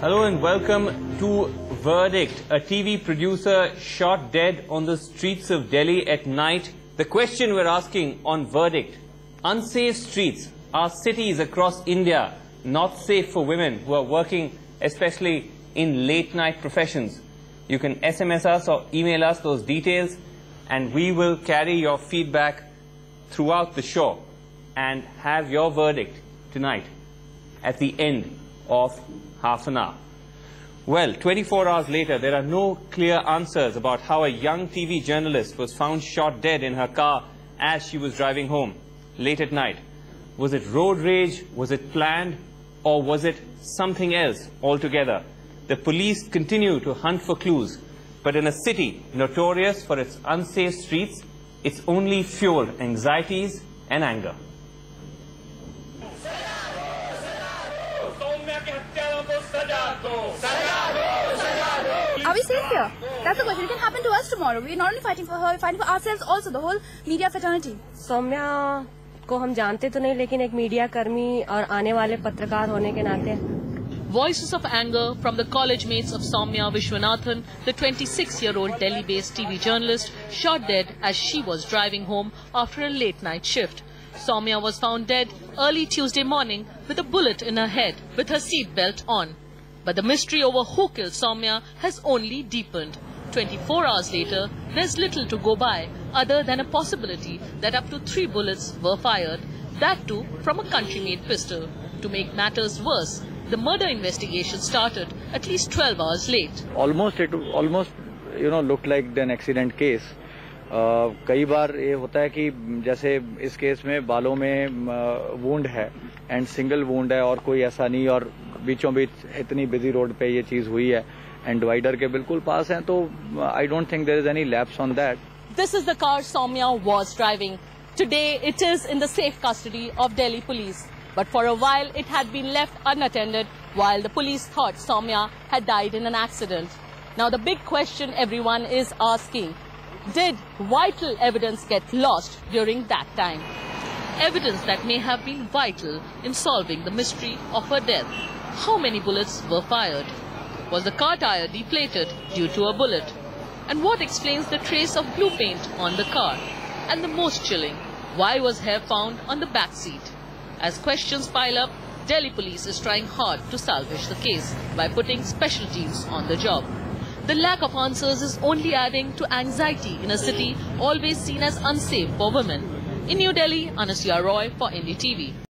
Hello and welcome to Verdict. A TV producer shot dead on the streets of Delhi at night. The question we're asking on Verdict: unsafe streets. Are cities across India not safe for women who are working, especially in late night professions? You can SMS us or email us those details, and we will carry your feedback throughout the show and have your verdict tonight at the end of half an hour. Well, 24 hours later, there are no clear answers about how a young TV journalist was found shot dead in her car as she was driving home late at night. Was it road rage? Was it planned? Or was it something else altogether? The police continue to hunt for clues, but in a city notorious for its unsafe streets, it's only fueled anxieties and anger. Are we safe here? That's the question. It can happen to us tomorrow. We're not only fighting for her, we're fighting for ourselves also, the whole media fraternity. Soumya को हम जानते तो नहीं, लेकिन एक media कर्मी और आने वाले पत्रकार होने के नाते. Voices of anger from the college mates of Soumya Vishwanathan, the 26-year-old Delhi-based TV journalist shot dead as she was driving home after a late-night shift. Soumya was found dead early Tuesday morning with a bullet in her head, with her seatbelt on. But the mystery over who killed Soumya has only deepened. 24 hours later, there's little to go by other than a possibility that up to 3 bullets were fired, that too from a country-made pistol. To make matters worse, the murder investigation started at least 12 hours late. It almost looked like an accident case. कई बार ये होता है कि जैसे इस case में बालों में वुंड है एंड सिंगल वुंड है और कोई ऐसा नहीं, और बीचों बीच इतनी बिजी रोड पे ये चीज हुई है एंड डिवाइडर के बिल्कुल पास है, तो I don't think there is any lapse on that. This is the car Soumya was driving. Today it is in the safe custody of Delhi Police. But for a while it had been left unattended while the police thought Soumya had died in an accident. Now the big question everyone is asking: did vital evidence get lost during that time? Evidence that may have been vital in solving the mystery of her death. How many bullets were fired? Was the car tire deflated due to a bullet? And what explains the trace of blue paint on the car? And the most chilling, why was hair found on the back seat? As questions pile up, Delhi Police is trying hard to salvage the case by putting special teams on the job. The lack of answers is only adding to anxiety in a city always seen as unsafe for women. In New Delhi, Anasuya Roy for IndiTV.